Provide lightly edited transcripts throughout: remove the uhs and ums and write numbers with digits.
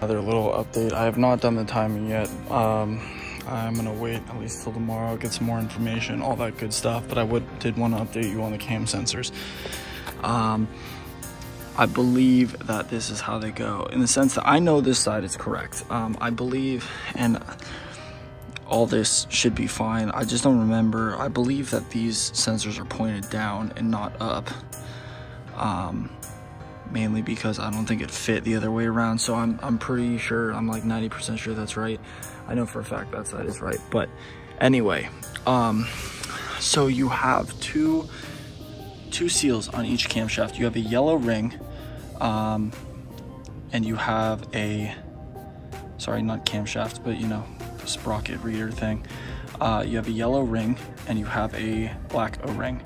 Another little update. I have not done the timing yet. I'm gonna wait at least till tomorrow, get some more information, all that good stuff, but I did want to update you on the cam sensors. I believe that this is how they go, in the sense that I know this side is correct. I believe, and all this should be fine. I just don't remember. I believe that these sensors are pointed down and not up, mainly because I don't think it fit the other way around. So I'm pretty sure, I'm like 90% sure that's right. I know for a fact that side is right. But anyway, so you have two seals on each camshaft. You have a yellow ring, and you have a, sorry, not camshaft, but you know, sprocket reader thing. You have a yellow ring and you have a black O-ring.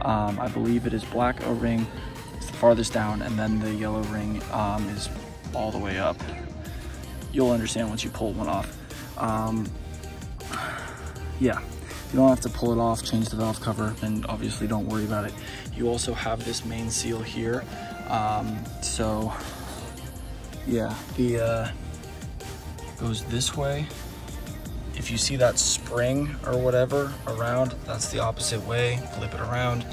I believe it is black O-ring. It's the farthest down, and then the yellow ring is all the way up. You'll understand once you pull one off. Yeah, you don't have to pull it off, change the valve cover, and obviously don't worry about it. You also have this main seal here. So yeah, the goes this way. If you see that spring or whatever around, that's the opposite way. Flip it around.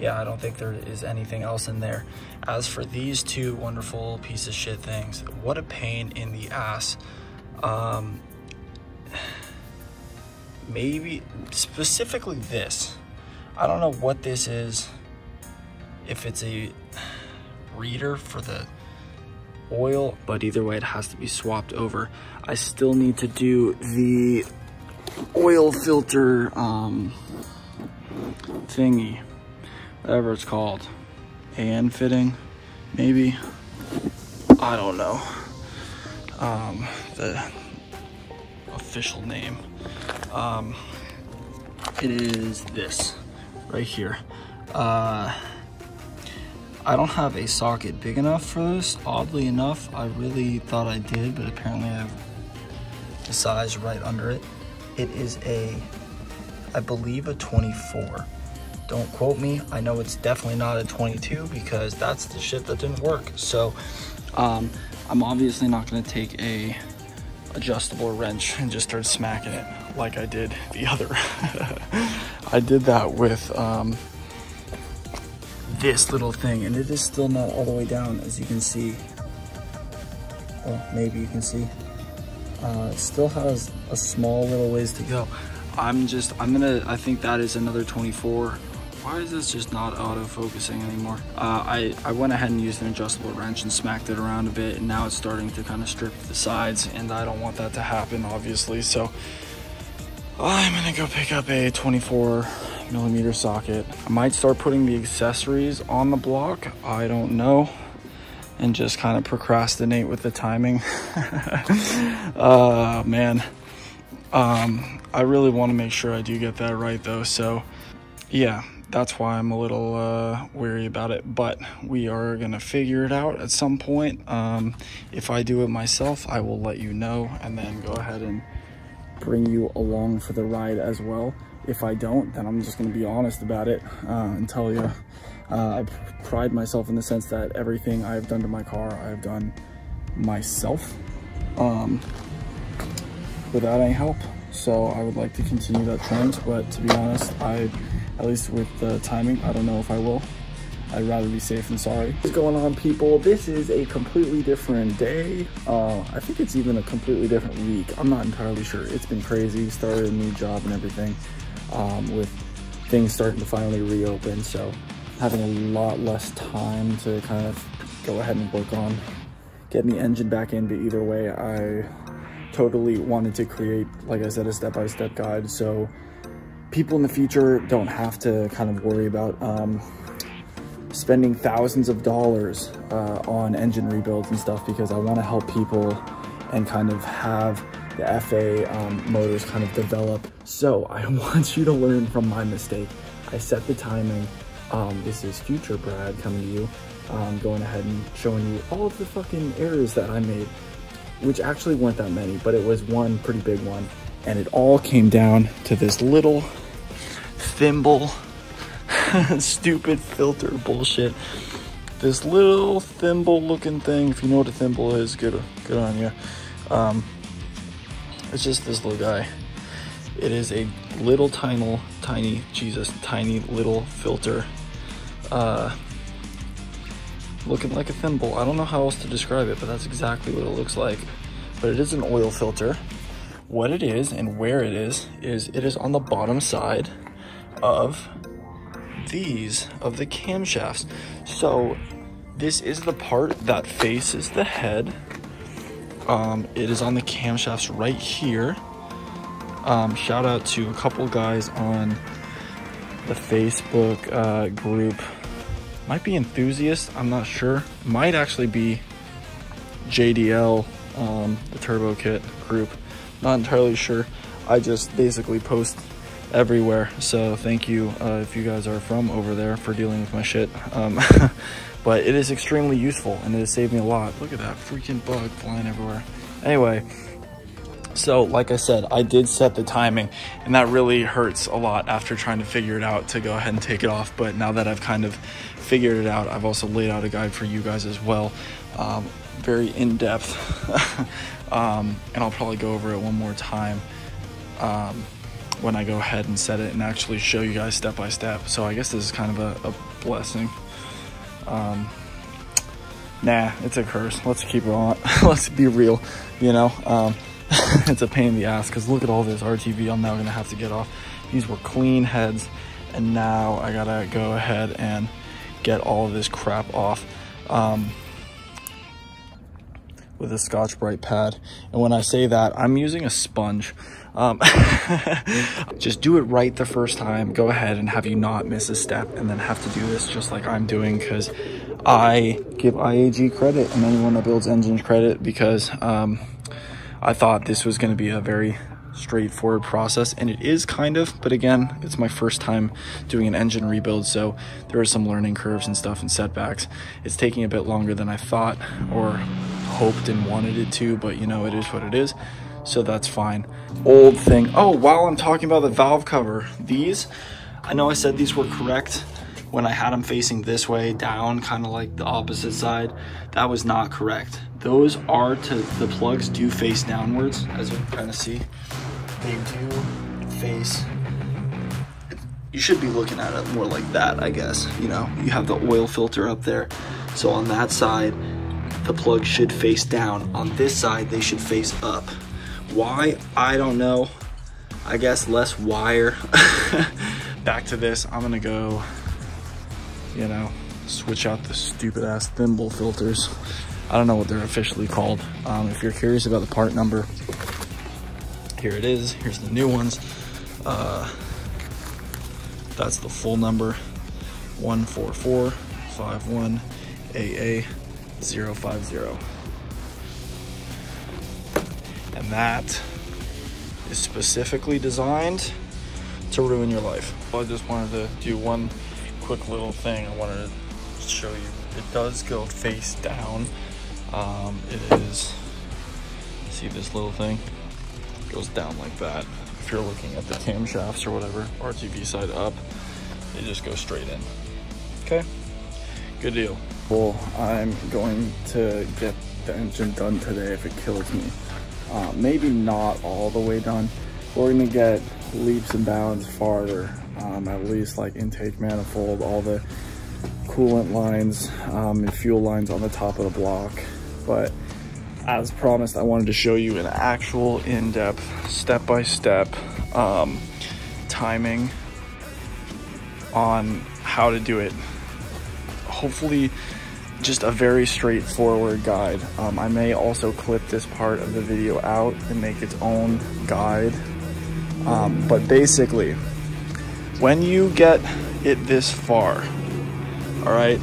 Yeah, I don't think there is anything else in there. As for these two wonderful piece of shit things, what a pain in the ass. Maybe specifically this. I don't know what this is. If it's a reader for the oil, but either way it has to be swapped over. I still need to do the oil filter thingy. Whatever it's called, AN fitting, maybe, I don't know, the official name. It is this right here. I don't have a socket big enough for this, oddly enough. I really thought I did, but apparently I have the size right under it. It is a, I believe a 24. Don't quote me. I know it's definitely not a 22 because that's the shit that didn't work. So I'm obviously not going to take a adjustable wrench and just start smacking it like I did the other. I did that with this little thing, and it is still not all the way down, as you can see. Well, maybe you can see. It still has a small little ways to go. I think that is another 24. Why is this just not auto-focusing anymore? I went ahead and used an adjustable wrench and smacked it around a bit, and now it's starting to kind of strip the sides, and I don't want that to happen, obviously. So I'm gonna go pick up a 24mm socket. I might start putting the accessories on the block, I don't know, and just kind of procrastinate with the timing. Man. I really want to make sure I do get that right though, so yeah, that's why I'm a little wary about it, but we are gonna figure it out at some point. If I do it myself, I will let you know and then go ahead and bring you along for the ride as well. If I don't, then I'm just gonna be honest about it and tell you. I pride myself in the sense that everything I've done to my car, I've done myself. Without any help, so I would like to continue that trend, but to be honest, at least with the timing, I don't know if I will. I'd rather be safe than sorry. What's going on, people? This is a completely different day. I think it's even a completely different week. I'm not entirely sure. It's been crazy. Started a new job and everything, with things starting to finally reopen, so having a lot less time to kind of go ahead and work on getting the engine back in, but either way, I totally wanted to create, like I said, a step-by-step guide so people in the future don't have to kind of worry about spending thousands of dollars on engine rebuilds and stuff, because I want to help people and kind of have the FA motors kind of develop. So I want you to learn from my mistake. I set the timing. This is future Brad coming to you, going ahead and showing you all of the fucking errors that I made, which actually weren't that many, but it was one pretty big one. And it all came down to this little thimble, stupid filter bullshit. this little thimble looking thing. If you know what a thimble is, good on you. It's just this little guy. It is a little tiny little filter, looking like a thimble. I don't know how else to describe it, but that's exactly what it looks like. But it is an oil filter. What it is and where it is it is on the bottom side of the camshafts. So this is the part that faces the head. It is on the camshafts right here. Shout out to a couple guys on the Facebook group. Might be Enthusiast, I'm not sure. Might actually be JDL, the Turbo Kit group. Not entirely sure. I just basically post everywhere, so thank you if you guys are from over there for dealing with my shit. But it is extremely useful and it has saved me a lot. Look at that freaking bug flying everywhere. Anyway, so like I said, I did set the timing, and that really hurts a lot after trying to figure it out to go ahead and take it off. But now that I've kind of figured it out, I've also laid out a guide for you guys as well, very in-depth. And I'll probably go over it one more time when I go ahead and set it and actually show you guys step by step. So I guess this is kind of a blessing. Nah, it's a curse. Let's keep it on. Let's be real, you know. It's a pain in the ass because look at all this RTV I'm now gonna have to get off. These were clean heads, and now I gotta go ahead and get all of this crap off with a Scotch-Brite pad. And when I say that, I'm using a sponge. Just do it right the first time. Go ahead and have you not miss a step, and then have to do this just like I'm doing, because I give IAG credit and anyone that builds engines credit, because I thought this was going to be a very straightforward process, and it is kind of, but again, it's my first time doing an engine rebuild, so there are some learning curves and stuff and setbacks. It's taking a bit longer than I thought or hoped and wanted it to, but you know, it is what it is, so that's fine. Old thing. Oh, while I'm talking about the valve cover, these, I know I said these were correct when I had them facing this way down, kind of like the opposite side. That was not correct. Those are to the plugs do face downwards, as you can kind of see. They do face. You should be looking at it more like that, I guess. You know, you have the oil filter up there, so on that side the plug should face down. On this side they should face up. Why? I don't know. I guess less wire. Back to this. I'm gonna go, you know, switch out the stupid ass thimble filters. I don't know what they're officially called. If you're curious about the part number, here it is. Here's the new ones. That's the full number, 14451AA050. And that is specifically designed to ruin your life. I just wanted to do one quick little thing I wanted to show you. It does go face down. It is, see this little thing? It goes down like that. If you're looking at the camshafts or whatever, RTV side up, it just goes straight in. Okay, good deal. Well, I'm going to get the engine done today if it kills me. Maybe not all the way done. We're gonna get leaps and bounds farther. At least like intake manifold, all the coolant lines and fuel lines on the top of the block. But as promised, I wanted to show you an actual in-depth, step-by-step timing on how to do it. Hopefully just a very straightforward guide. I may also clip this part of the video out and make its own guide, but basically, when you get it this far, all right,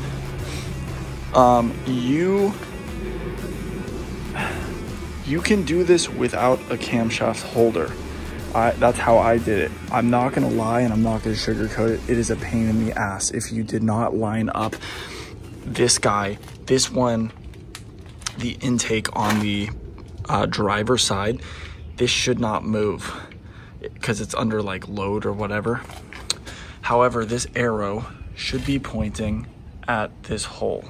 you can do this without a camshaft holder. That's how I did it. I'm not gonna lie, and I'm not gonna sugarcoat it. It is a pain in the ass if you did not line up this guy, this one, the intake on the driver side. This should not move because it's under like load or whatever. However, this arrow should be pointing at this hole.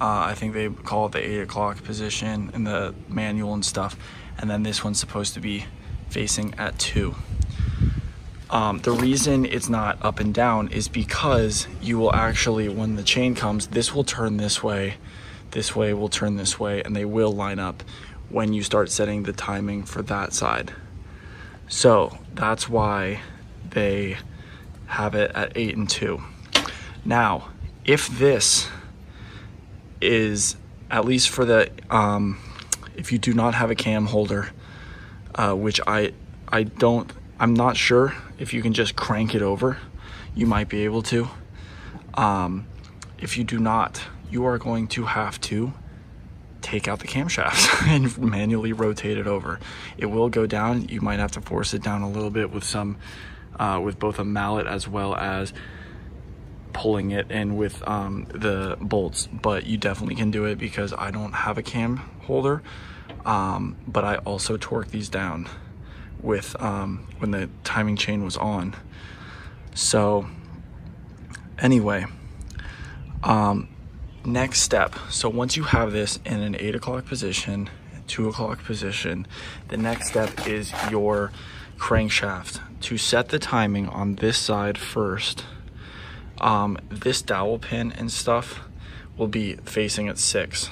I think they call it the 8 o'clock position in the manual and stuff. And then this one's supposed to be facing at 2. The reason it's not up and down is because you will actually, when the chain comes, this will turn this way will turn this way, and they will line up when you start setting the timing for that side. So that's why they have it at 8 and 2. Now, if this is, at least for the, if you do not have a cam holder, which I'm not sure if you can just crank it over. You might be able to. If you do not, you are going to have to take out the camshaft and manually rotate it over. It will go down. You might have to force it down a little bit with some, with both a mallet as well as pulling it in with the bolts. But you definitely can do it because I don't have a cam holder, but I also torque these down with when the timing chain was on. So anyway, next step. So once you have this in an 8 o'clock position, 2 o'clock position, the next step is your crankshaft. To set the timing on this side first, this dowel pin and stuff will be facing at 6.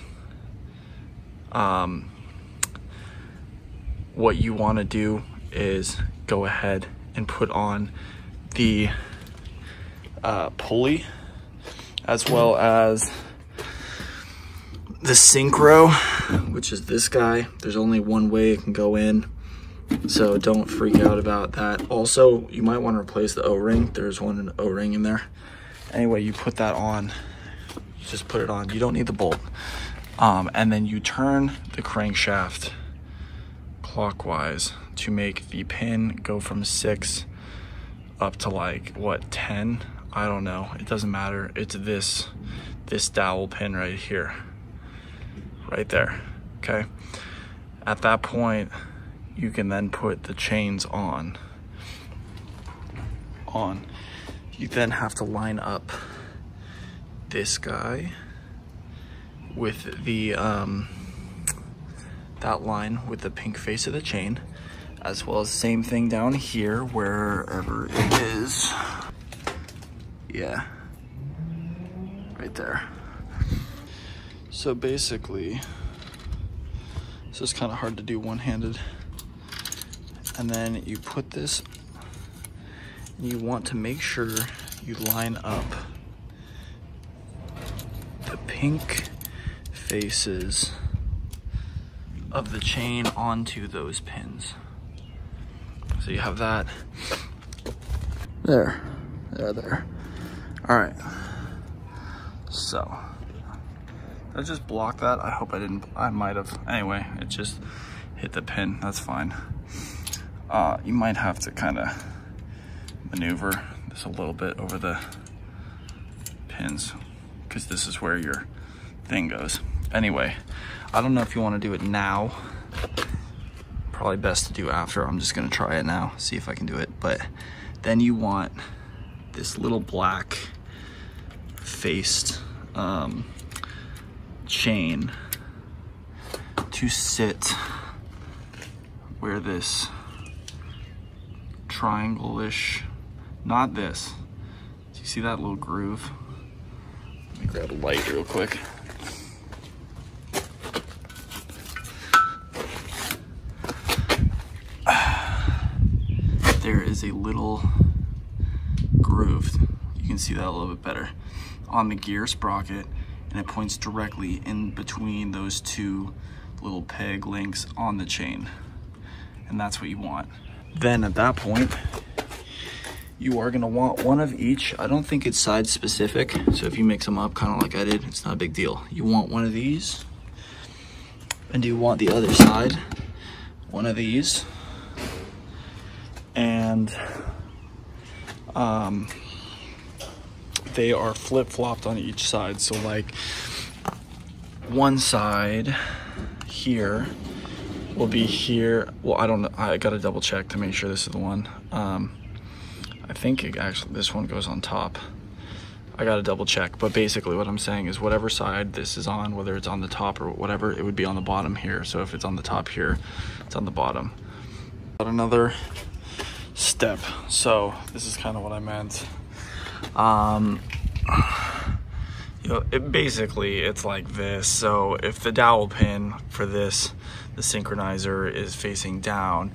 What you want to do is go ahead and put on the pulley as well as the synchro, which is this guy. There's only one way it can go in, so don't freak out about that. Also, you might want to replace the O-ring. There's one O-ring in there. Anyway, you put that on. You just put it on. You don't need the bolt. And then you turn the crankshaft clockwise to make the pin go from 6 up to like, what, 10? I don't know, it doesn't matter. It's this dowel pin right here, right there, okay? At that point, you can then put the chains on. You then have to line up this guy with the, that line with the pink face of the chain, as well as same thing down here, wherever it is. Yeah, right there. So basically, this is kind of hard to do one-handed. And then you put this, and you want to make sure you line up the pink faces of the chain onto those pins. So you have that there, there. All right, so I just blocked that. I hope I didn't, I might have. Anyway, it just hit the pin, that's fine. You might have to kind of maneuver this a little bit over the pins because this is where your thing goes. Anyway, I don't know if you want to do it now. Probably best to do after. I'm just going to try it now, see if I can do it. But then you want this little black faced chain to sit where this triangle-ish, not this. Do you see that little groove? Let me grab a light real quick. There is a little groove. You can see that a little bit better on the gear sprocket, and it points directly in between those two little peg links on the chain. And that's what you want. Then at that point, you are gonna want one of each. I don't think it's size specific, so if you mix them up kind of like I did, it's not a big deal. You want one of these, and you want the other side, one of these, and they are flip-flopped on each side. So like one side here will be here. Well, I don't know, I gotta double check to make sure this is the one. I think it actually, this one goes on top. I I gotta double check, but basically what I'm saying is whatever side this is on, whether it's on the top or whatever, it would be on the bottom here. So if it's on the top here, it's on the bottom. Got another step. So this is kind of what I meant. You know, it's like this. So if the dowel pin for this, the synchronizer is facing down,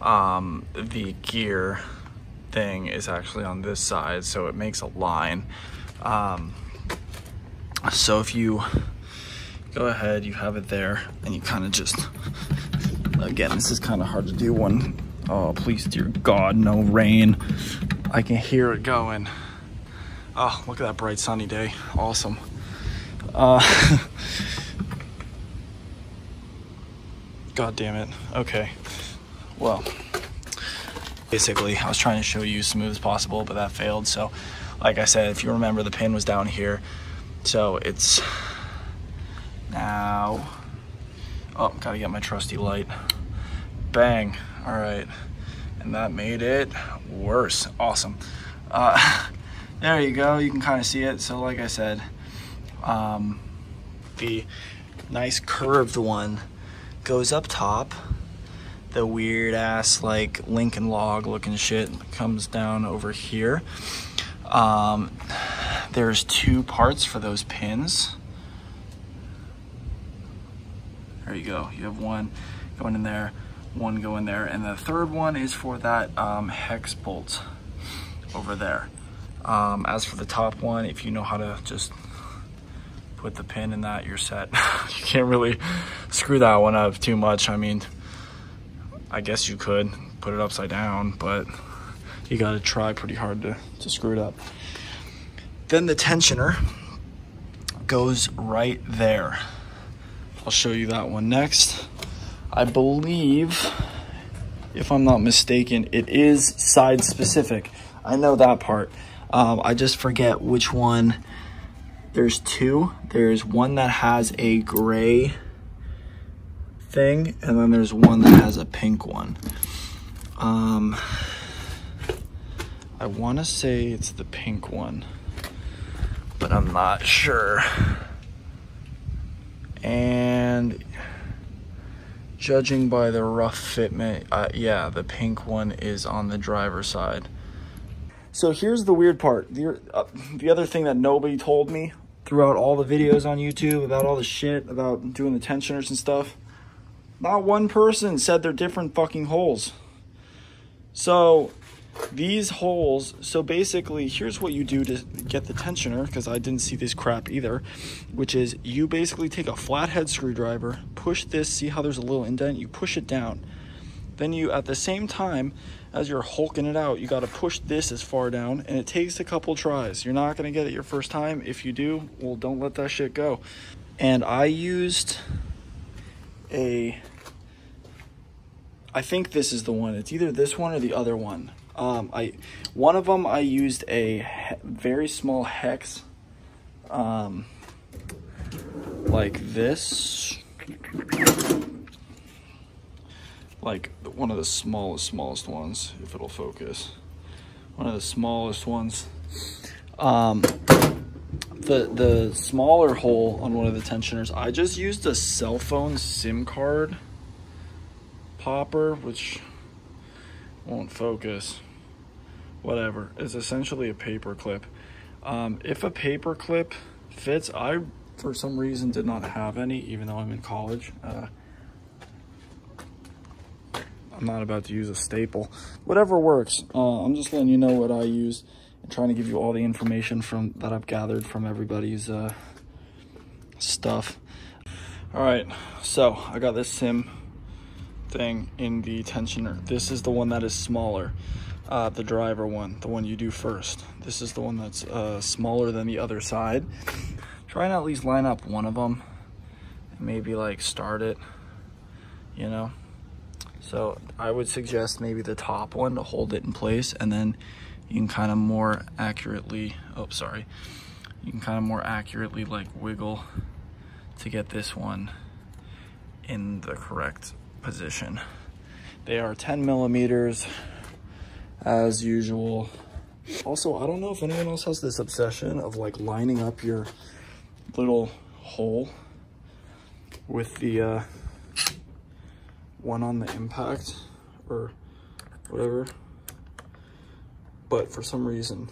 the gear thing is actually on this side, so it makes a line. So if you go ahead, you have it there, and you kind of just, again, this is kind of hard to do one. Oh, please, dear God, no rain. I can hear it going. Oh, look at that bright sunny day. Awesome. God damn it. Okay. Well, basically, I was trying to show you smooth as possible, but that failed. So, like I said, if you remember, the pin was down here. So it's now, oh, gotta get my trusty light. Bang. All right. And that made it worse. Awesome. There you go. You can kind of see it. So like I said, the nice curved one goes up top. The weird ass like Lincoln log looking shit comes down over here. There's two parts for those pins. There you go. You have one going in there, one going there, and the third one is for that hex bolt over there. As for the top one, if you know how to just put the pin in that, you're set. You can't really screw that one up too much. I mean, I guess you could put it upside down, but you gotta try pretty hard to screw it up. Then the tensioner goes right there. I'll show you that one next. I believe, if I'm not mistaken, it is side specific. I know that part. I just forget which one. There's two. There's one that has a gray thing, and then there's one that has a pink one. I want to say it's the pink one, but I'm not sure. And judging by the rough fitment, yeah, the pink one is on the driver's side. So here's the weird part. The other thing that nobody told me throughout all the videos on YouTube about all the shit about doing the tensioners and stuff, not one person said they're different fucking holes. So these holes, so basically here's what you do to get the tensioner, because I didn't see this crap either, which is you basically take a flathead screwdriver, push this, see how there's a little indent, you push it down. Then you, at the same time as you're hulking it out, you got to push this as far down, and it takes a couple tries. You're not going to get it your first time. If you do, well, don't let that shit go. And I used a, I think this is the one. It's either this one or the other one. One of them I used a very small hex, like this. Like one of the smallest ones, if it'll focus, one of the smallest ones. The smaller hole on one of the tensioners, I just used a cell phone SIM card popper, which won't focus, whatever. It's essentially a paper clip. If a paper clip fits, I for some reason did not have any, even though I'm in college. I'm not about to use a staple. Whatever works. I'm just letting you know what I use and trying to give you all the information from that I've gathered from everybody's stuff. All right, so I got this SIM thing in the tensioner. This is the one that is smaller, the driver one, the one you do first. This is the one that's smaller than the other side. Try and at least line up one of them and maybe like start it, you know? So I would suggest maybe the top one to hold it in place, and then you can kind of more accurately, oh, sorry. You can kind of more accurately like wiggle to get this one in the correct position. They are 10 millimeters as usual. Also, I don't know if anyone else has this obsession of like lining up your little hole with the one on the impact or whatever, but for some reason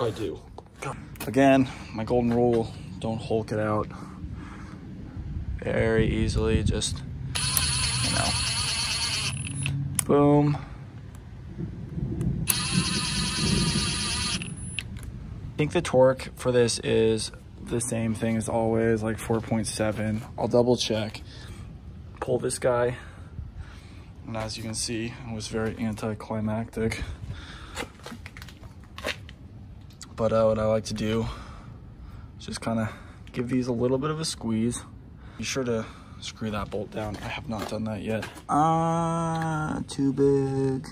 I do. Again, my golden rule, don't hulk it out very easily, just, you know, boom. I think the torque for this is the same thing as always, like 4.7. I'll double check. Pull this guy, and as you can see, it was very anticlimactic. But what I like to do is just kind of give these a little bit of a squeeze. Be sure to screw that bolt down. I have not done that yet. Ah, too big.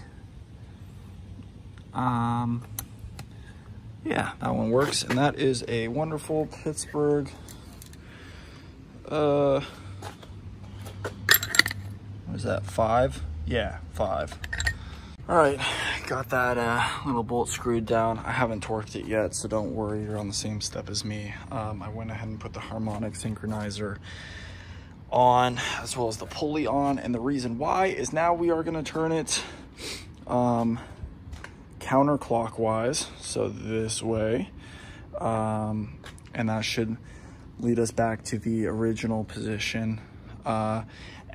Yeah, that one works. And that is a wonderful Pittsburgh what is that, 5? Yeah, 5. All right, got that little bolt screwed down. I haven't torqued it yet, so don't worry, you're on the same step as me. I went ahead and put the harmonic synchronizer on, as well as the pulley on, and the reason why is now we are gonna turn it counterclockwise, so this way, and that should lead us back to the original position.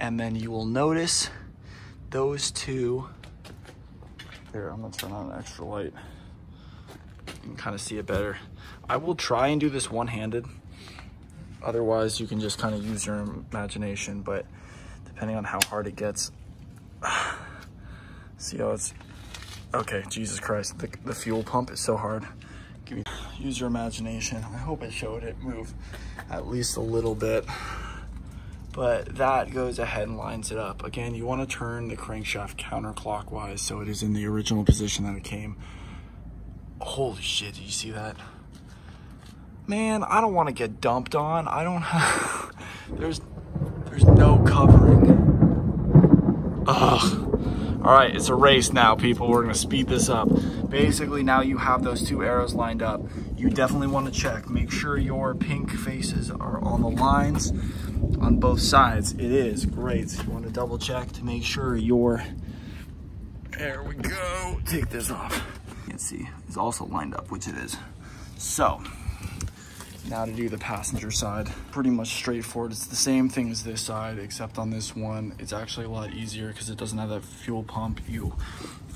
And then you will notice those two. Here, I'm gonna turn on an extra light. You can kind of see it better. I will try and do this one-handed. Otherwise, you can just kind of use your imagination, but depending on how hard it gets, see how it's, okay, Jesus Christ, the fuel pump is so hard. Use your imagination. I hope it showed it move at least a little bit. But that goes ahead and lines it up. Again, you want to turn the crankshaft counterclockwise so it is in the original position that it came. Holy shit, did you see that? Man, I don't want to get dumped on. I don't have... There's no covering. Ugh. Alright, it's a race now, people. We're going to speed this up. Basically, now you have those two arrows lined up. You definitely want to check. Make sure your pink faces are on the lines on both sides. It is great. You want to double check to make sure your... There we go. Take this off. You can see it's also lined up, which it is. So, now to do the passenger side. Pretty much straightforward. It's the same thing as this side, except on this one, it's actually a lot easier because it doesn't have that fuel pump.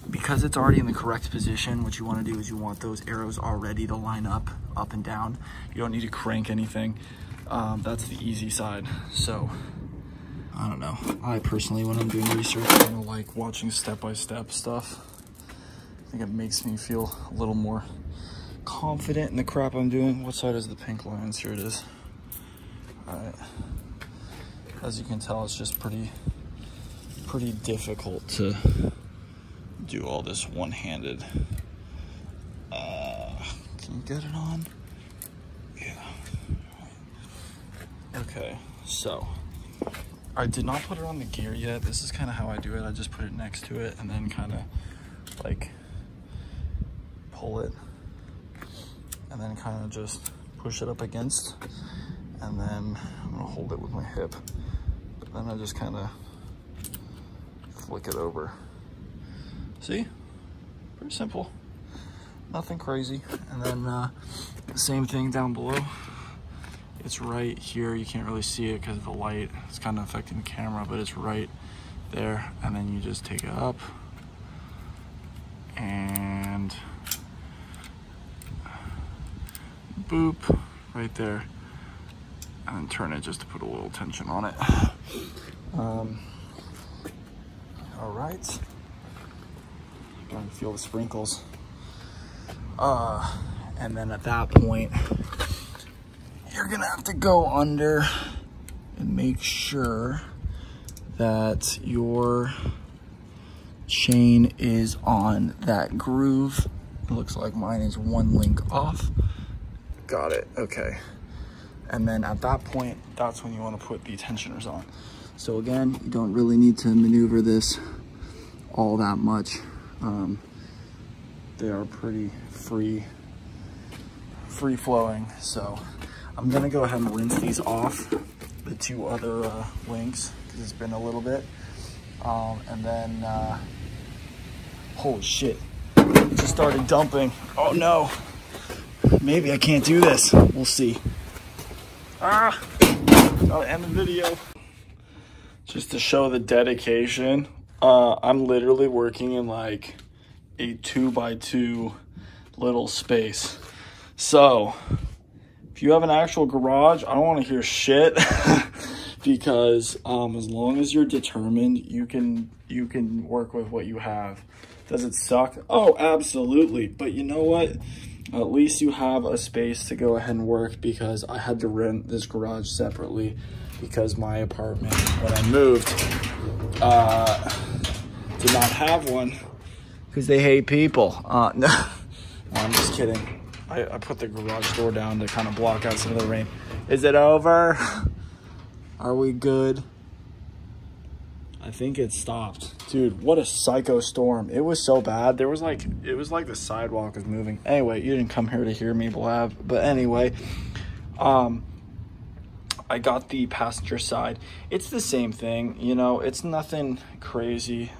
Because it's already in the correct position, what you want to do is you want those arrows already to line up and down. You don't need to crank anything. That's the easy side. So, I don't know. I personally, when I'm doing research, I kind of like watching step-by-step stuff. I think it makes me feel a little more confident in the crap I'm doing. What side is the pink lines? Here it is. All right. As you can tell, it's just pretty difficult to do all this one-handed. Can you get it on? Yeah. Okay, so I did not put it on the gear yet. This is kind of how I do it. I just put it next to it and then kind of like pull it. And then kind of just push it up against, and then I'm gonna hold it with my hip. But then I just kind of flick it over. See? Pretty simple. Nothing crazy. And then the same thing down below. It's right here. You can't really see it because of the light. It's kind of affecting the camera, but it's right there. And then you just take it up and boop, right there, and then turn it just to put a little tension on it. All right, I can feel the sprinkles. And then at that point, you're gonna have to go under and make sure that your chain is on that groove. It looks like mine is one link off. Got it, okay. And then at that point, that's when you want to put the tensioners on. So again, you don't really need to maneuver this all that much. they are pretty free flowing. So I'm gonna go ahead and rinse these off, the two other links, because it's been a little bit. And then, holy shit, it just started dumping. Oh no, maybe I can't do this. We'll see. Ah, I'll end the video. Just to show the dedication, I'm literally working in like a 2x2 little space. So if you have an actual garage, I don't want to hear shit because as long as you're determined, you can work with what you have. Does it suck? Oh, absolutely. But you know what? At least you have a space to go ahead and work, because I had to rent this garage separately because my apartment, when I moved, did not have one because they hate people. No, I'm just kidding. I put the garage door down to kind of block out some of the rain. Is it over? Are we good? I think it stopped. Dude, what a psycho storm. It was so bad. There was like, it was like the sidewalk was moving. Anyway, you didn't come here to hear me blab. But anyway, I got the passenger side. It's the same thing, you know, it's nothing crazy.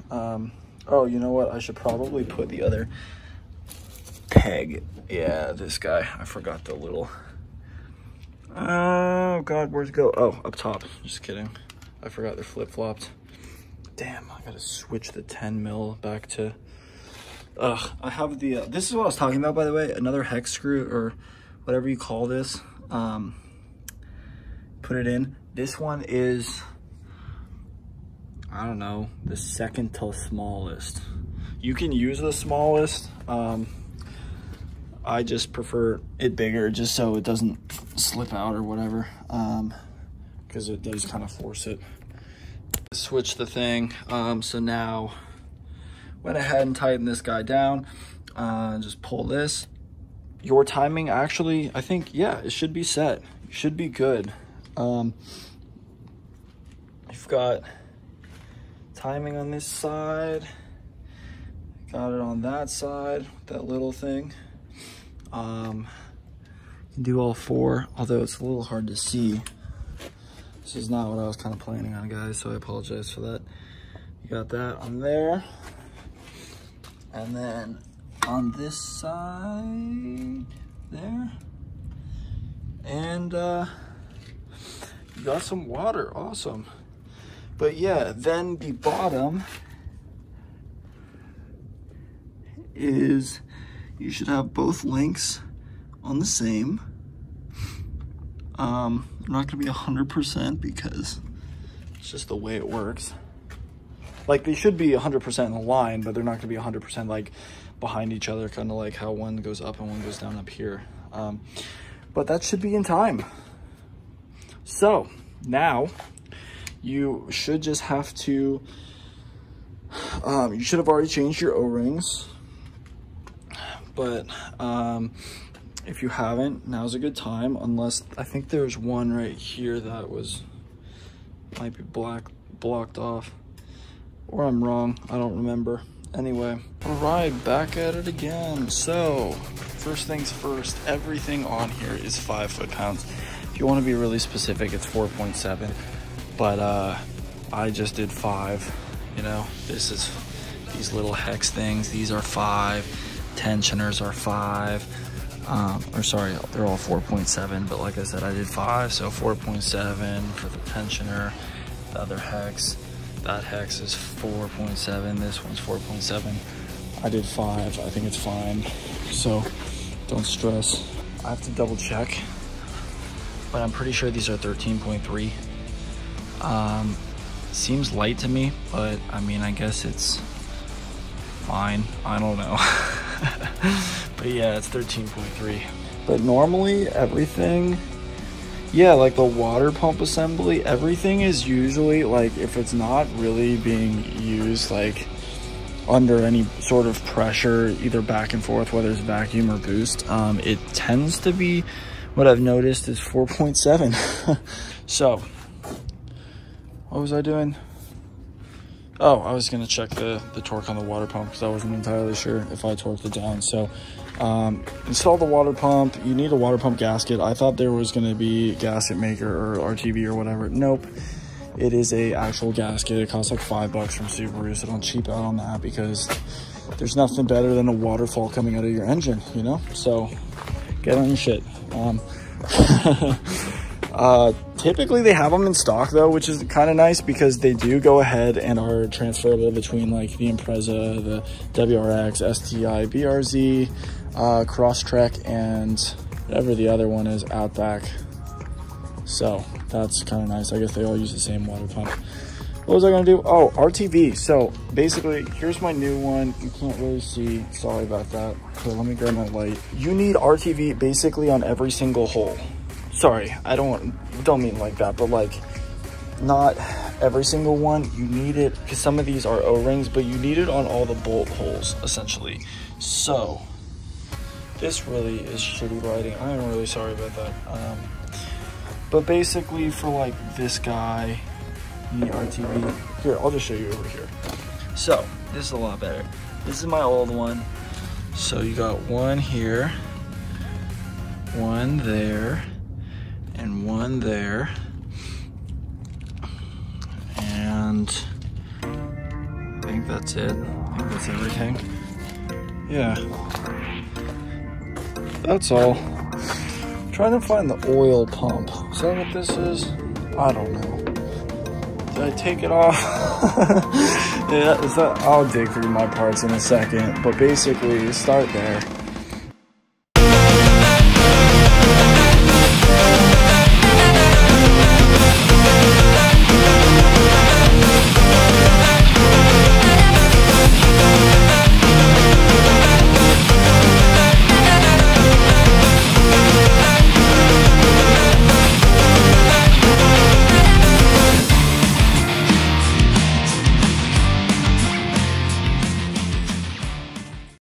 Oh, you know what? I should probably put the other peg. Yeah, this guy. I forgot the little... Oh, God, where's it go? Oh, up top. Just kidding. I forgot they're flip-flopped. Damn, I gotta switch the 10 mil back to... Ugh, I have the... this is what I was talking about, by the way. Another hex screw or whatever you call this. Put it in. This one is, I don't know, the second to smallest. You can use the smallest. I just prefer it bigger just so it doesn't slip out or whatever, because it does kind of force it. Switch the thing. So now went ahead and tightened this guy down. Just pull this. Your timing, actually, I think, yeah, it should be set. It should be good. You've got timing on this side. Got it on that side, that little thing. You can do all four, although it's a little hard to see. This is not what I was kind of planning on, guys, so I apologize for that. You got that on there. And then on this side, there. And you got some water, awesome. But yeah, then the bottom is... You should have both links on the same. I'm not gonna be 100% because it's just the way it works. Like, they should be 100% in a line, but they're not gonna be 100% like behind each other, kind of like how one goes up and one goes down up here. But that should be in time. So now you should just have to, you should have already changed your O-rings. But if you haven't, now's a good time, unless I think there's one right here that might be blocked off, or I'm wrong, I don't remember. Anyway, all right, back at it again. So first things first, everything on here is 5 foot-pounds. If you want to be really specific, it's 4.7, but I just did 5, you know. This is these little hex things, these are 5. Tensioners are 5, or sorry, they're all 4.7, but like I said, I did 5, so 4.7 for the tensioner. The other hex, that hex is 4.7, this one's 4.7. I did 5, I think it's fine, so don't stress. I have to double check, but I'm pretty sure these are 13.3. Seems light to me, but I mean, I guess it's fine, I don't know. But yeah, it's 13.3. But normally everything, yeah, like the water pump assembly, everything is usually like, if it's not really being used like under any sort of pressure, either back and forth, whether it's vacuum or boost, it tends to be, what I've noticed is 4.7. So what was I doing? Oh, I was going to check the torque on the water pump because I wasn't entirely sure if I torqued it down. So install the water pump. You need a water pump gasket. I thought there was going to be gasket maker or RTV or whatever. Nope. It is a actual gasket. It costs like $5 from Subaru, so don't cheap out on that because there's nothing better than a waterfall coming out of your engine, you know? So get on your shit. Typically they have them in stock though, which is kind of nice because they do go ahead and are transferable between like the Impreza, the WRX, STI, BRZ, Crosstrek, and whatever the other one is, Outback. So that's kind of nice. I guess they all use the same water pump. What was I gonna do? Oh, RTV. So basically, here's my new one. You can't really see, sorry about that. Okay, let me grab my light. You need RTV basically on every single hole. Sorry, I don't mean like that, but like not every single one. You need it because some of these are O-rings, but you need it on all the bolt holes essentially. So this really is shitty lighting. I am really sorry about that. But basically for like this guy, the RTV, here, I'll just show you over here. So this is a lot better. This is my old one. So you got one here, one there, and one there, and I think that's it. I think that's everything. Yeah, that's all. I'm trying to find the oil pump. Is that what this is? I don't know. Did I take it off? Yeah, is that? I'll dig through my parts in a second, but basically start there.